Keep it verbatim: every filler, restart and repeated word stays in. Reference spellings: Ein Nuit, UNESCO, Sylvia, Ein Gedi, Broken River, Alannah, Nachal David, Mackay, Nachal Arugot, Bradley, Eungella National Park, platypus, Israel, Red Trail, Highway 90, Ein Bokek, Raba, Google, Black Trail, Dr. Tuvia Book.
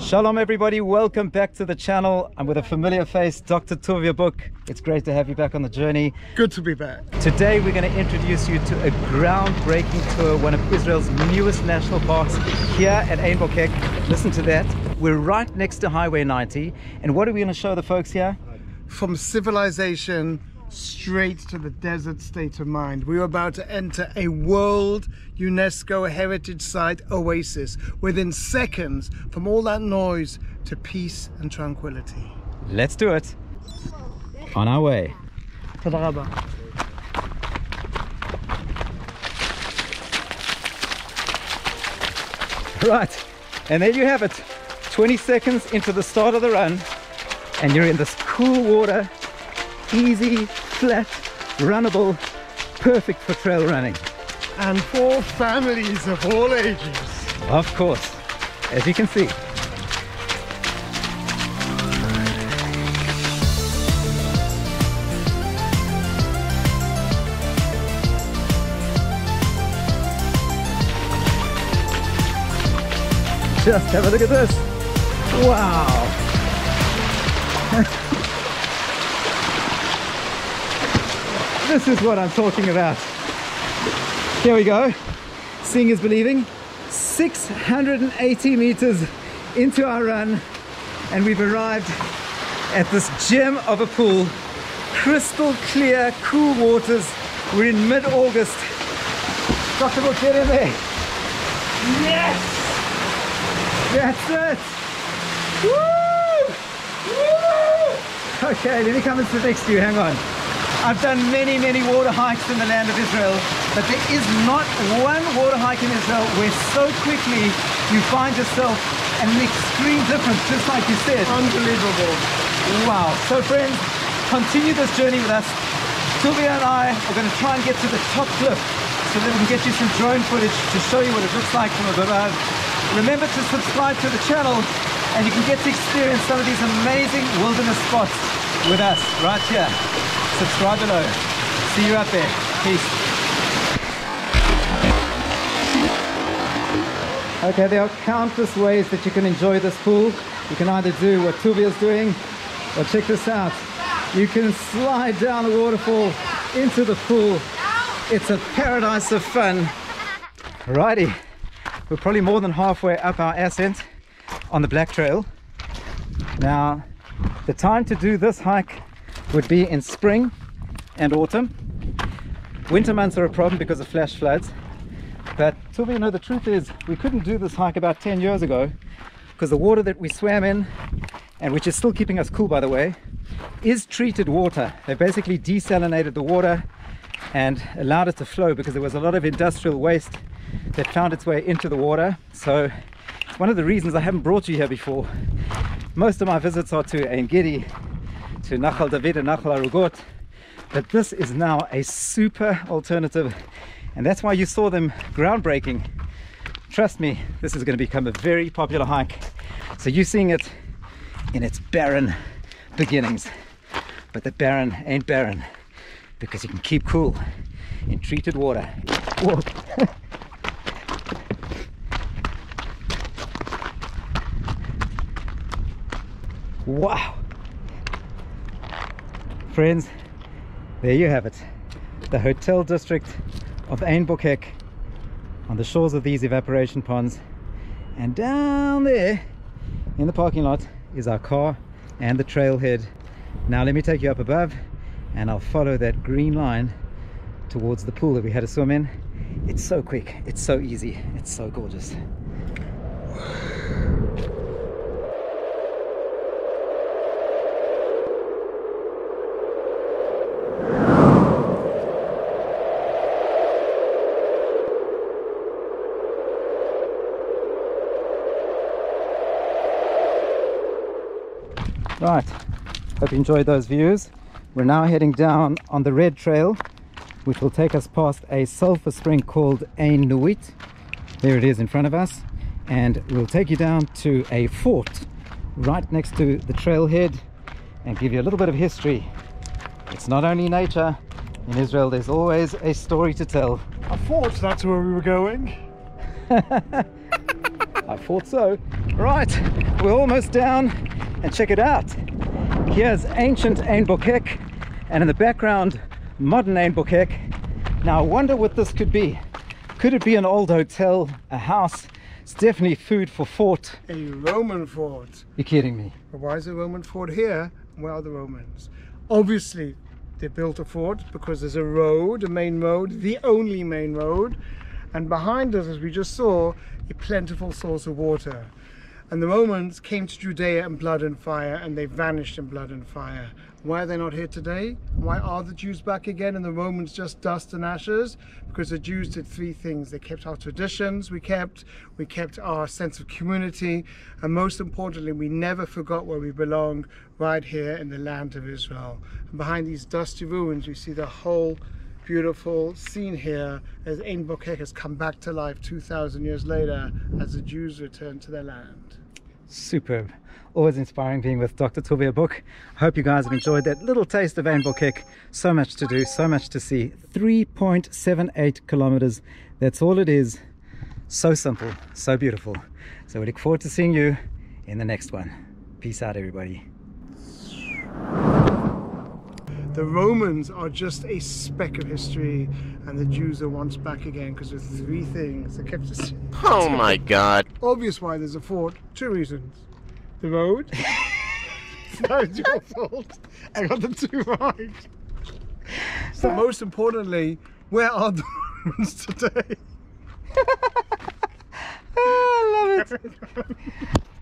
Shalom everybody, welcome back to the channel. I'm with a familiar face, Doctor Tuvia Book. It's great to have you back on the journey. Good to be back. Today we're going to introduce you to a groundbreaking tour, one of Israel's newest national parks here at Ein Bokek. Listen to that. We're right next to Highway ninety, and what are we going to show the folks here? From civilization straight to the desert state of mind. We are about to enter a World UNESCO Heritage Site oasis within seconds from all that noise to peace and tranquility. Let's do it. On our way. To the Raba. Right, and there you have it. twenty seconds into the start of the run, and you're in this cool water, easy, flat, runnable, perfect for trail running. And for families of all ages. Of course, as you can see. Just have a look at this. Wow. This is what I'm talking about. Here we go. Seeing is believing. six hundred eighty meters into our run, and we've arrived at this gem of a pool. Crystal clear, cool waters. We're in mid-August. Doctor Book, get in there. Yes! That's it! Woo! Woo! Okay, let me come and sit next to you. Hang on. I've done many, many water hikes in the land of Israel, but there is not one water hike in Israel where so quickly you find yourself an extreme difference, just like you said. Unbelievable. Wow. So friends, continue this journey with us. Sylvia and I are going to try and get to the top cliff so that we can get you some drone footage to show you what it looks like from above. Remember to subscribe to the channel, and you can get to experience some of these amazing wilderness spots with us right here. Subscribe below. See you out there. Peace. Okay, there are countless ways that you can enjoy this pool. You can either do what Tuvia's doing, or check this out. You can slide down the waterfall into the pool. It's a paradise of fun. Alrighty, we're probably more than halfway up our ascent on the Black Trail. Now, the time to do this hike would be in spring and autumn. Winter months are a problem because of flash floods. But so we know, the truth is we couldn't do this hike about ten years ago because the water that we swam in, and which is still keeping us cool by the way, is treated water. They basically desalinated the water and allowed it to flow because there was a lot of industrial waste that found its way into the water. So it's one of the reasons I haven't brought you here before. Most of my visits are to Ein Gedi, to Nachal David and Nachal Arugot, but this is now a super alternative, and that's why you saw them groundbreaking. Trust me, this is going to become a very popular hike. So you're seeing it in its barren beginnings, but the barren ain't barren because you can keep cool in treated water. Whoa. Wow. Friends, there you have it. The hotel district of Ein Bokek, on the shores of these evaporation ponds. And down there in the parking lot is our car and the trailhead. Now let me take you up above, and I'll follow that green line towards the pool that we had to swim in. It's so quick, it's so easy, it's so gorgeous. Right, hope you enjoyed those views. We're now heading down on the Red Trail, which will take us past a sulfur spring called Ein Nuit. There it is in front of us, and we'll take you down to a fort right next to the trailhead and give you a little bit of history. It's not only nature. In Israel, there's always a story to tell. I thought that's where we were going. I thought so. Right, we're almost down, and check it out. Here's ancient Ein Bokek, and in the background, modern Ein Bokek. Now, I wonder what this could be. Could it be an old hotel, a house? It's definitely food for fort. A Roman fort. You're kidding me. But why is a Roman fort here? Where are the Romans? Obviously, they built a fort because there's a road, a main road, the only main road. And behind us, as we just saw, a plentiful source of water. And the Romans came to Judea in blood and fire, and they vanished in blood and fire. Why are they not here today? Why are the Jews back again and the Romans just dust and ashes? Because the Jews did three things. They kept our traditions, we kept, we kept our sense of community, and most importantly, we never forgot where we belong, right here in the land of Israel. And behind these dusty ruins, you see the whole beautiful scene here as Ein Bokek has come back to life two thousand years later as the Jews return to their land. Superb. Always inspiring being with Doctor Tuvia Book. I hope you guys have enjoyed that little taste of Ein Bokek. So much to do, so much to see. three point seven eight kilometers. That's all it is. So simple, so beautiful. So we look forward to seeing you in the next one. Peace out, everybody. The Romans are just a speck of history, and the Jews are once back again because of three things that kept us. Oh my God! Obvious why there's a fort. Two reasons: the road. That was your fault. I got the two right. So most importantly, where are the Romans today? I love it.